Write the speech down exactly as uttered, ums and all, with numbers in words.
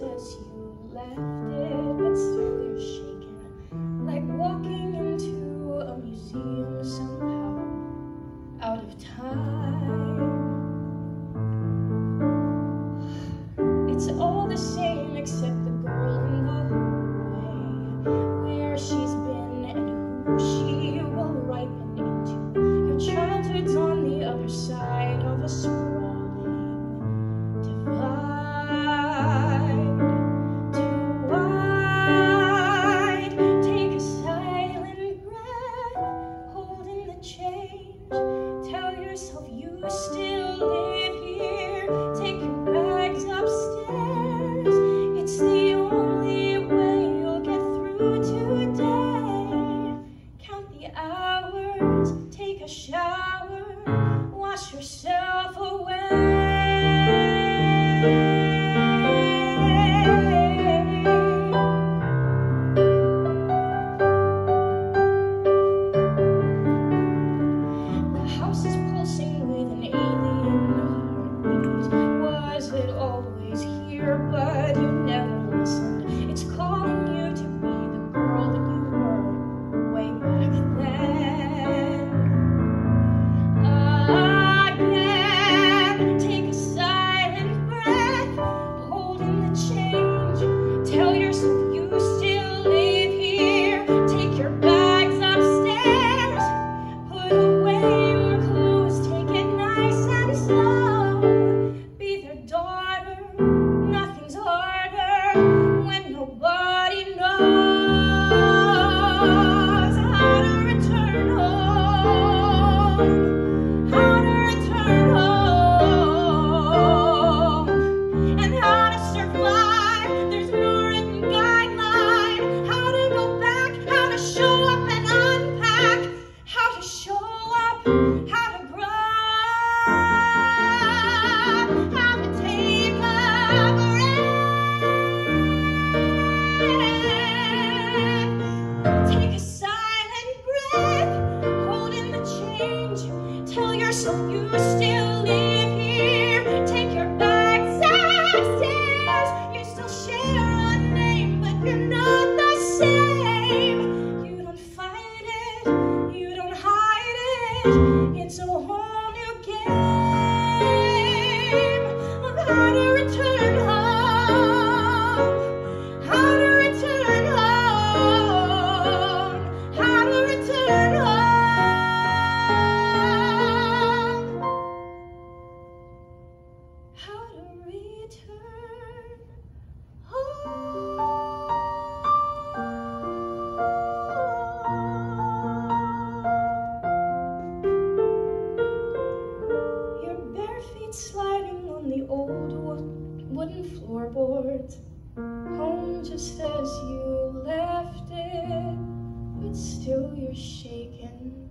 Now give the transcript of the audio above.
just as you left it, but still you're shaken, like walking into a museum somehow, out of time. It's all the same except the girl in the hallway, where she's been and who she will ripen into. Her childhood's on the other side of a sprawling divide. Shower, wash yourself away. The house is pulsing with an alien heartbeat. Was it always here, but you never listened? It's calling you to be the girl that you were way back then. So you still live here, take your bags upstairs. You still share a name, but you're not the same. You don't fight it, you don't hide it. It's a whole new game of how to return home, how to return home, how to return home. Sliding on the old wooden floorboards, home just as you left it, but still you're shaken.